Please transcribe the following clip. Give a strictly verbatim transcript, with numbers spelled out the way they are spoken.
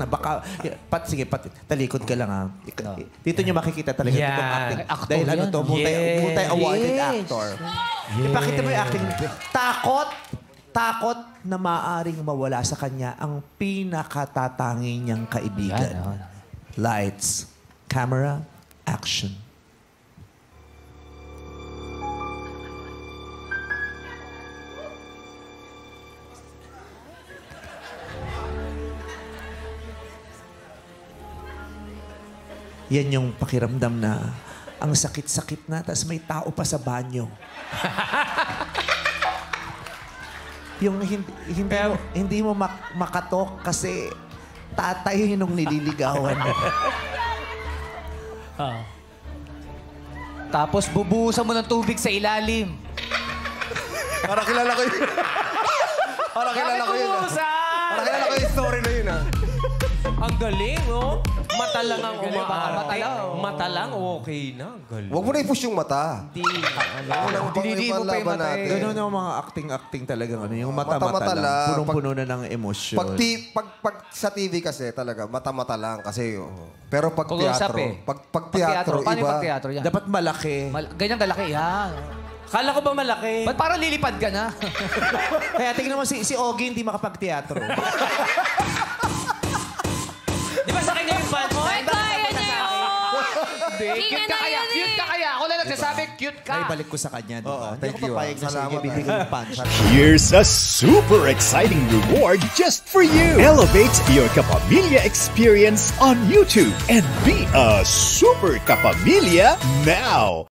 na baka... Pat, sige, pat, talikod ka lang ha. Dito nyo makikita talaga yeah. itong acting. Actor dahil yan. ano to, multi-awarded yes. actor. Yes. Ipakita mo yung acting. Takot, takot na maaring mawala sa kanya ang pinakatatangi niyang kaibigan. Yeah, no, no. Lights, camera, action. Yan yung pakiramdam na ang sakit-sakit na tapos may tao pa sa banyo. Yung hindi, hindi, mo, hindi mo mak makatok kasi tatay nung nililigawan. uh. Tapos bubuhusan mo ng tubig sa ilalim. Para kilala ko yun. Para kilala ko yun. Para kilala ko yung story na yun. Ah. Ang galing, no? Mata lang ang umaarte. Mata lang, okay na. Galing. Huwag mo na i-push yung mata. Hindi. Hindi mo pa yung mata eh. Ganun yung mga acting-acting talagang ano. Yung mata-mata lang. Punong-puno na ng emosyon. Pag sa T V kasi talaga, mata-mata lang kasi. Pero pag teatro. Pag teatro, iba. Dapat malaki. Ganyan kalaki, ha? Kala ko ba malaki? Ba't parang lilipad ka na? Kaya tingnan mo si Ogie hindi makapag-teatro. Cute ka kaya, cute ka kaya. Ako lang nagsasabi, cute ka. Ay, balik ko sa kanya, di ba? Thank you. Salamat. Here's a super exciting reward just for you. Elevate your Kapamilya experience on YouTube and be a super Kapamilya now.